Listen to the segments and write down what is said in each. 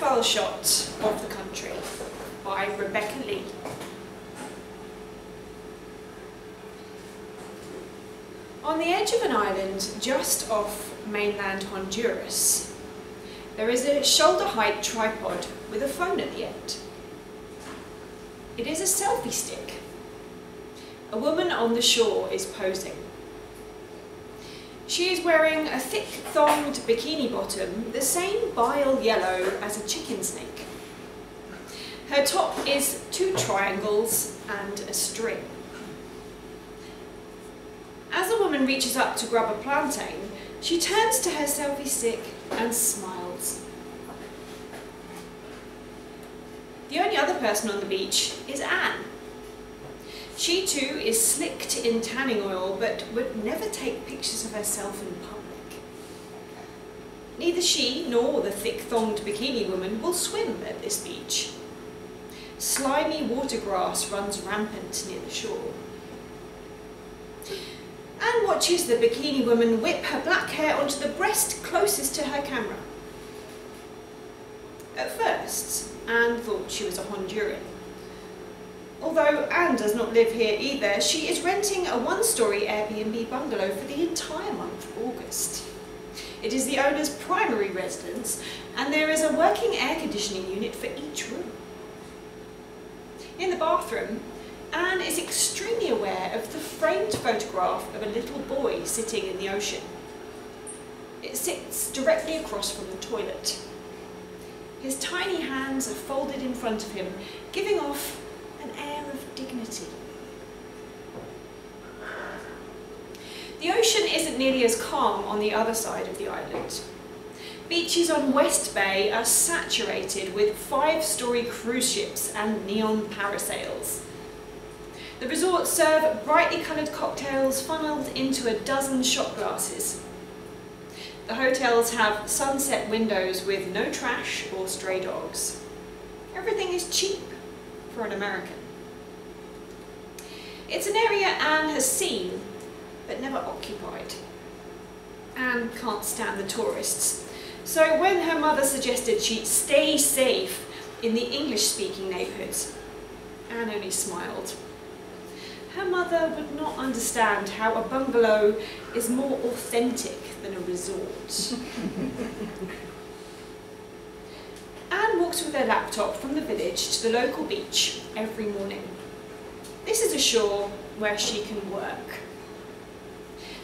Profile Shots of the Country by Rebecca Lee. On the edge of an island just off mainland Honduras, there is a shoulder-height tripod with a phone at the end. It is a selfie stick. A woman on the shore is posing. She is wearing a thick-thonged bikini bottom, the same bile yellow as a chicken snake. Her top is two triangles and a string. As the woman reaches up to grab a plantain, she turns to her selfie stick and smiles. The only other person on the beach is Anne. She too is slicked in tanning oil, but would never take pictures of herself in public. Neither she nor the thick-thonged bikini woman will swim at this beach. Slimy water grass runs rampant near the shore. Anne watches the bikini woman whip her black hair onto the breast closest to her camera. At first, Anne thought she was a Honduran. Although Anne does not live here either, she is renting a one-storey Airbnb bungalow for the entire month of August. It is the owner's primary residence, and there is a working air conditioning unit for each room. In the bathroom, Anne is extremely aware of the framed photograph of a little boy sitting in the ocean. It sits directly across from the toilet. His tiny hands are folded in front of him, giving off an air of dignity. The ocean isn't nearly as calm on the other side of the island. Beaches on West Bay are saturated with five-storey cruise ships and neon parasails. The resorts serve brightly coloured cocktails funnelled into a dozen shot glasses. The hotels have sunset windows with no trash or stray dogs. Everything is cheap for an American. It's an area Anne has seen, but never occupied. Anne can't stand the tourists, so when her mother suggested she stay safe in the English-speaking neighbourhoods, Anne only smiled. Her mother would not understand how a bungalow is more authentic than a resort. Anne walks with her laptop from the village to the local beach every morning. This is a shore where she can work.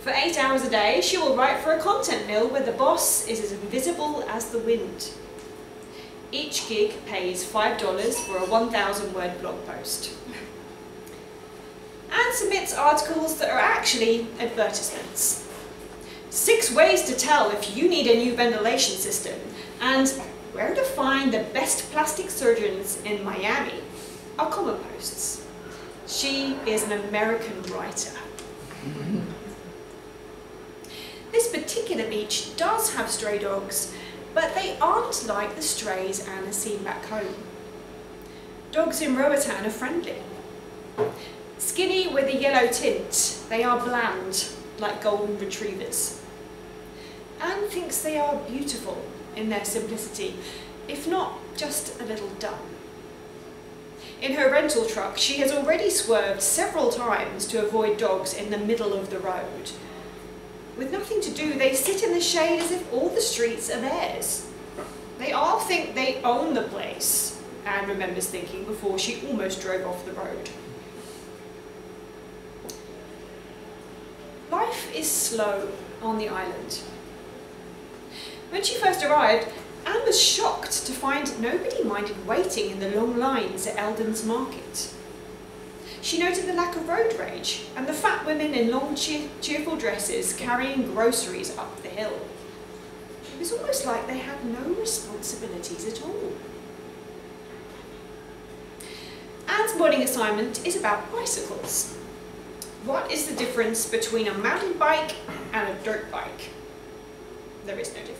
For 8 hours a day, she will write for a content mill where the boss is as invisible as the wind. Each gig pays $5 for a 1,000-word blog post. Anne submits articles that are actually advertisements. 6 ways to tell if you need a new ventilation system, and where to find the best plastic surgeons in Miami are common posts. She is an American writer. This particular beach does have stray dogs, but they aren't like the strays Anne has seen back home. Dogs in Roatan are friendly. Skinny with a yellow tint, they are bland, like golden retrievers. Anne thinks they are beautiful in their simplicity, if not just a little dumb. In her rental truck, she has already swerved several times to avoid dogs in the middle of the road. With nothing to do, they sit in the shade as if all the streets are theirs. They all think they own the place, Anne remembers thinking before she almost drove off the road. Life is slow on the island. When she first arrived, Anne was shocked to find nobody minded waiting in the long lines at Eldon's Market. She noted the lack of road rage and the fat women in long cheerful dresses carrying groceries up the hill. It was almost like they had no responsibilities at all. Anne's morning assignment is about bicycles. What is the difference between a mountain bike and a dirt bike? There is no difference.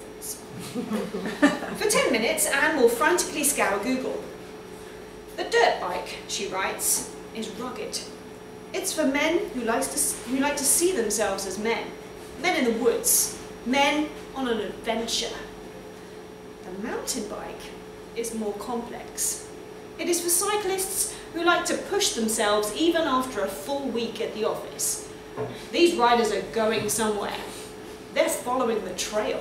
For 10 minutes, Anne will frantically scour Google. The dirt bike, she writes, is rugged. It's for men who like to see themselves as men. Men in the woods. Men on an adventure. The mountain bike is more complex. It is for cyclists who like to push themselves even after a full week at the office. These riders are going somewhere. They're following the trail.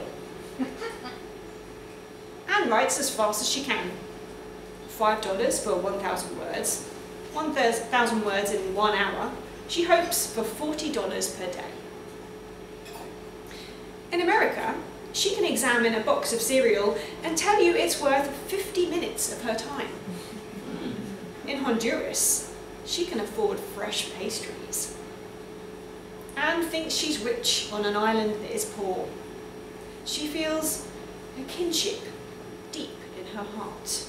Anne writes as fast as she can. $5 for 1,000 words. 1,000 words in 1 hour. She hopes for $40 per day. In America, she can examine a box of cereal and tell you it's worth 50 minutes of her time. In Honduras, she can afford fresh pastries. Anne thinks she's rich on an island that is poor. She feels a kinship deep in her heart.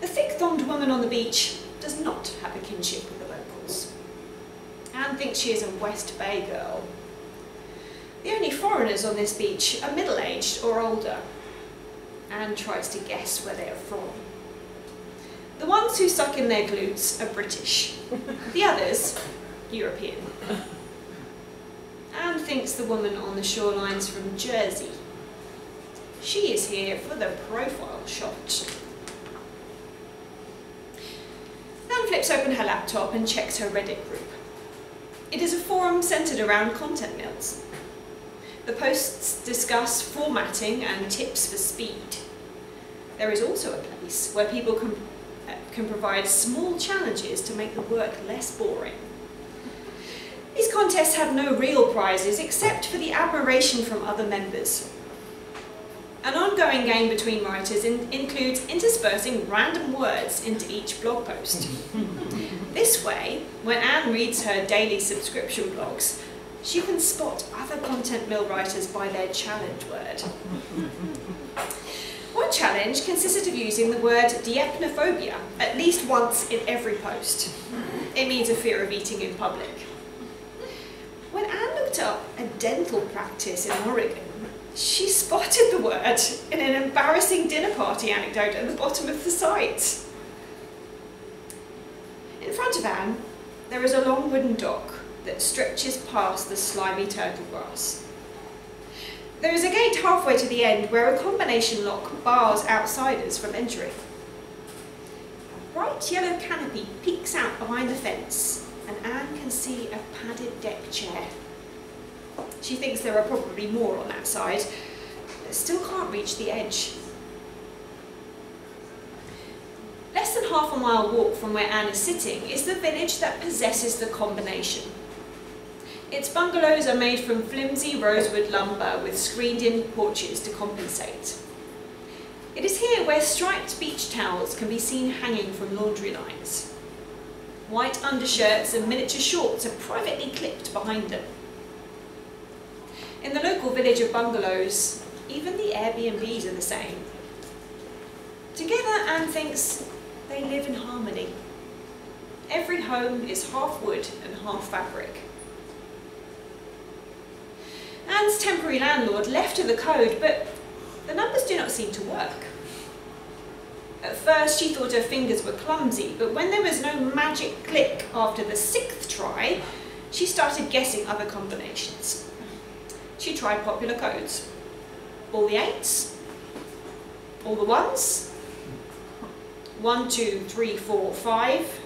The thick-thumbed woman on the beach does not have a kinship with the locals. Anne thinks she is a West Bay girl. The only foreigners on this beach are middle-aged or older. Anne tries to guess where they are from. The ones who suck in their glutes are British. The others, European. Anne thinks the woman on the shoreline's from Jersey. She is here for the profile shot. Anne flips open her laptop and checks her Reddit group. It is a forum centred around content mills. The posts discuss formatting and tips for speed. There is also a place where people can provide small challenges to make the work less boring. These contests have no real prizes except for the admiration from other members. An ongoing game between writers includes interspersing random words into each blog post. This way, when Anne reads her daily subscription blogs, she can spot other content mill writers by their challenge word. One challenge consisted of using the word diaphanophobia at least once in every post. It means a fear of eating in public. When Anne looked up a dental practice in Oregon, she spotted the word in an embarrassing dinner party anecdote at the bottom of the site. In front of Anne, there is a long wooden dock that stretches past the slimy turtle grass. There is a gate halfway to the end where a combination lock bars outsiders from entering. A bright yellow canopy peeks out behind the fence, and Anne can see a padded deck chair. She thinks there are probably more on that side, but still can't reach the edge. Less than half a mile walk from where Anne is sitting is the village that possesses the combination. Its bungalows are made from flimsy rosewood lumber with screened-in porches to compensate. It is here where striped beach towels can be seen hanging from laundry lines. White undershirts and miniature shorts are privately clipped behind them. In the local village of bungalows, even the Airbnbs are the same. Together, Anne thinks they live in harmony. Every home is half wood and half fabric. Anne's temporary landlord left her the code, but the numbers do not seem to work. At first she thought her fingers were clumsy, but when there was no magic click after the 6th try, she started guessing other combinations. She tried popular codes. All the 8s, all the 1s, 1, 2, 3, 4, 5.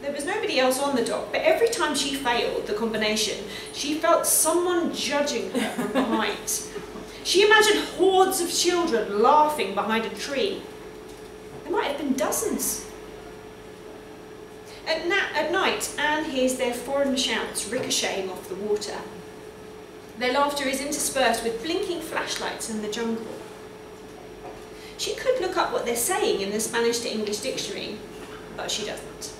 There was nobody else on the dock, but every time she failed the combination, she felt someone judging her from behind. She imagined hordes of children laughing behind a tree. There might have been dozens. At night, Anne hears their foreign shouts ricocheting off the water. Their laughter is interspersed with blinking flashlights in the jungle. She could look up what they're saying in the Spanish to English dictionary, but she doesn't.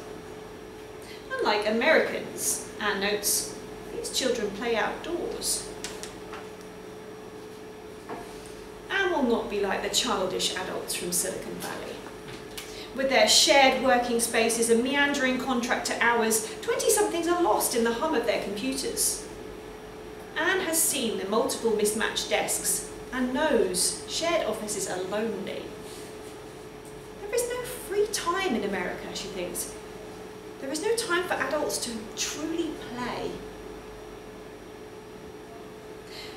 Unlike Americans, Anne notes, these children play outdoors. Anne will not be like the childish adults from Silicon Valley. With their shared working spaces and meandering contractor hours, 20-somethings are lost in the hum of their computers. Anne has seen the multiple mismatched desks and knows shared offices are lonely. There is no free time in America, she thinks. There is no time for adults to truly play.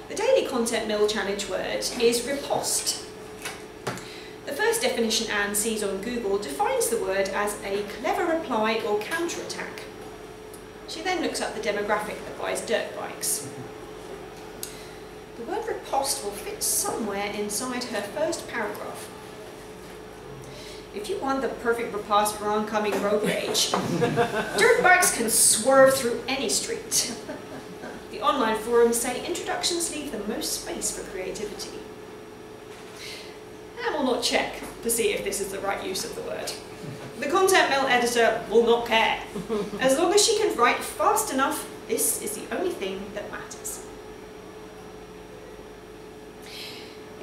The daily concept mill challenge word is riposte. The first definition Anne sees on Google defines the word as a clever reply or counterattack. She then looks up the demographic that buys dirt bikes. The word riposte will fit somewhere inside her first paragraph. If you want the perfect riposte for oncoming road rage, dirt bikes can swerve through any street. The online forums say introductions leave the most space for creativity. And we'll not check to see if this is the right use of the word. The content mail editor will not care. As long as she can write fast enough, this is the only thing that matters.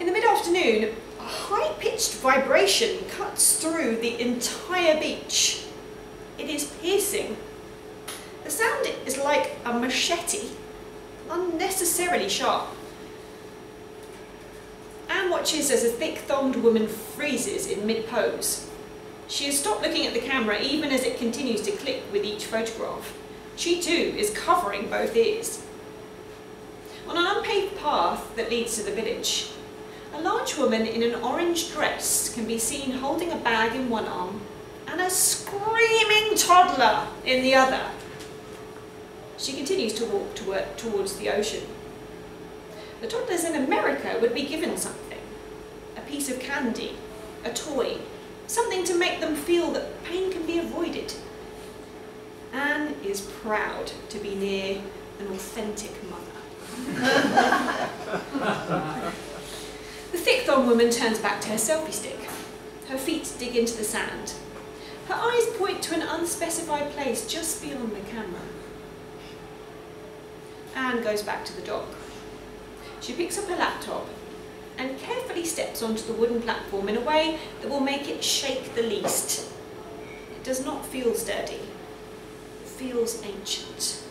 In the mid-afternoon, a high-pitched vibration cuts through the entire beach. It is piercing. The sound is like a machete, unnecessarily sharp. Anne watches as a thick-thonged woman freezes in mid-pose. She has stopped looking at the camera even as it continues to click with each photograph. She too is covering both ears. On an unpaved path that leads to the village, a large woman in an orange dress can be seen holding a bag in one arm and a screaming toddler in the other. She continues to walk towards the ocean. The toddlers in America would be given something, a piece of candy, a toy, something to make them feel that pain can be avoided. Anne is proud to be near an authentic mother. The thick-thonged woman turns back to her selfie stick. Her feet dig into the sand. Her eyes point to an unspecified place just beyond the camera. Anne goes back to the dock. She picks up her laptop and carefully steps onto the wooden platform in a way that will make it shake the least. It does not feel sturdy. It feels ancient.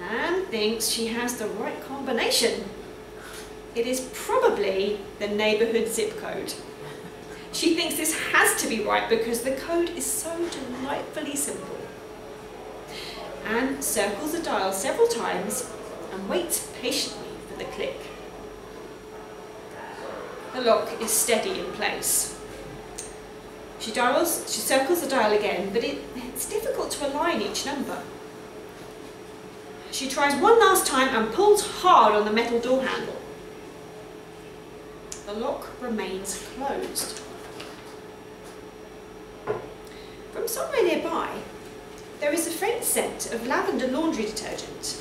Anne thinks she has the right combination. It is probably the neighbourhood zip code. She thinks this has to be right because the code is so delightfully simple. Anne circles the dial several times and waits patiently for the click. The lock is steady in place. She circles the dial again, but it's difficult to align each number. She tries one last time and pulls hard on the metal door handle. The lock remains closed. From somewhere nearby, there is a faint scent of lavender laundry detergent.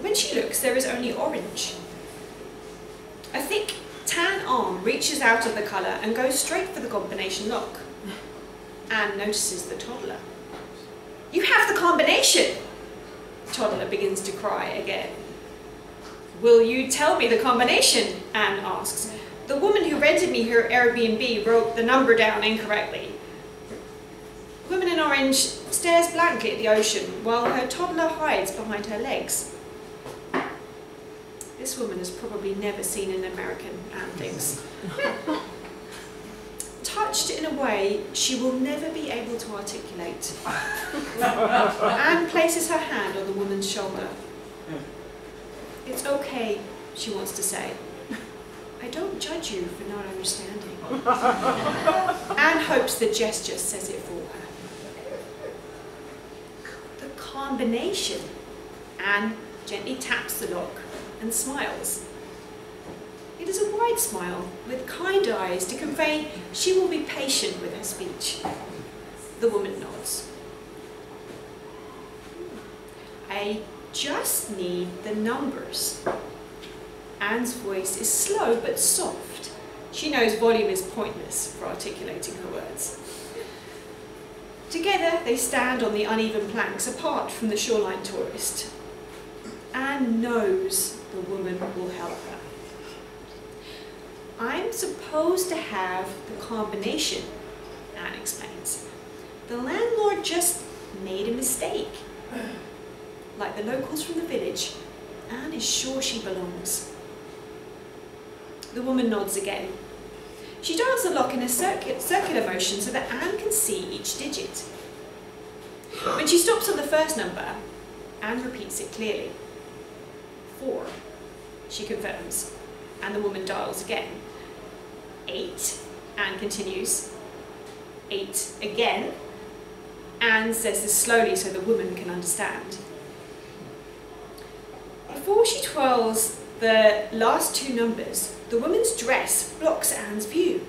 When she looks, there is only orange. A thick, tan arm reaches out of the colour and goes straight for the combination lock. Anne notices the toddler. "You have the combination!" The toddler begins to cry again. "Will you tell me the combination?" Anne asks. "The woman who rented me her Airbnb wrote the number down incorrectly." The woman in orange stares blankly at the ocean while her toddler hides behind her legs. This woman has probably never seen an American, Anne thinks. Touched in a way she will never be able to articulate. Anne places her hand on the woman's shoulder. "It's okay," she wants to say. "I don't judge you for not understanding." Anne hopes the gesture says it for her. "The combination." Anne gently taps the lock and smiles. It is a wide smile with kind eyes to convey she will be patient with her speech. The woman nods. "I just need the numbers." Anne's voice is slow but soft. She knows volume is pointless for articulating her words. Together they stand on the uneven planks apart from the shoreline tourist. Anne knows the woman will help her. "I'm supposed to have the combination," Anne explains. "The landlord just made a mistake." Like the locals from the village, Anne is sure she belongs. The woman nods again. She dials the lock in a circular motion so that Anne can see each digit. When she stops on the first number, Anne repeats it clearly. 4, she confirms, and the woman dials again. 8, and continues. 8 again, and says this slowly so the woman can understand. Before she twirls the last 2 numbers, the woman's dress blocks Anne's view.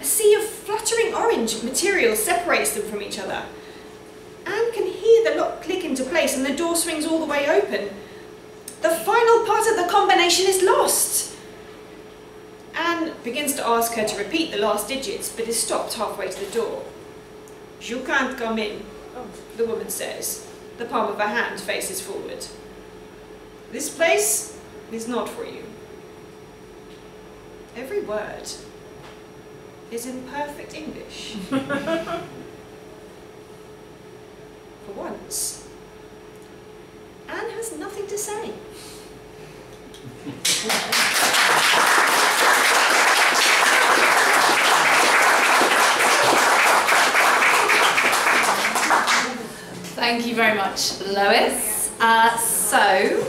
A sea of fluttering orange material separates them from each other. Anne can hear the lock click into place and the door swings all the way open. The final part of the combination is lost. Anne begins to ask her to repeat the last digits, but is stopped halfway to the door. "You can't come in," the woman says. The palm of her hand faces forward. "This place is not for you." Every word is in perfect English. For once, Anne has nothing to say. Thank you very much, Lois. So,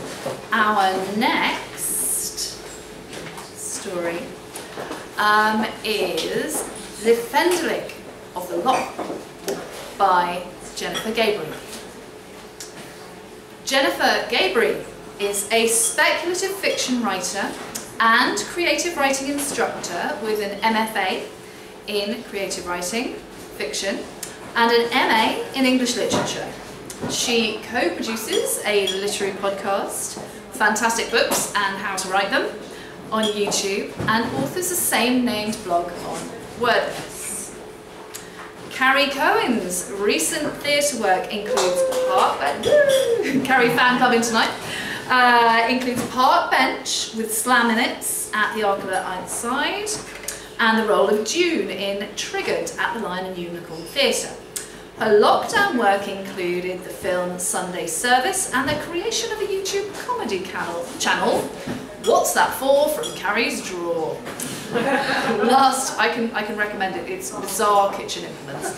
our next story is The Fenderlick of the Law by Jennifer Gabriel. Jennifer Gabriel is a speculative fiction writer and creative writing instructor with an MFA in creative writing, fiction, and an MA in English literature. She co-produces a literary podcast, Fantastic Books and How to Write Them, on YouTube, and authors the same-named blog on WordPress. Carrie Cohen's recent theatre work includes Park Bench. Carrie fan club in tonight. Includes Park Bench with Slam Minutes at the Arcola Outside, and the role of June in Triggered at the Lion and Unicorn Theatre. Her lockdown work included the film Sunday Service and the creation of a YouTube comedy channel, What's That For, from Carrie's Drawer. Last, I can recommend it, it's bizarre kitchen implements.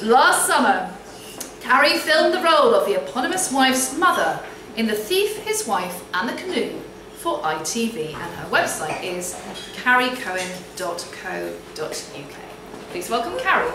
Last summer, Carrie filmed the role of the eponymous wife's mother in The Thief, His Wife and the Canoe for ITV, and her website is carriecohen.co.uk. Please welcome Carrie.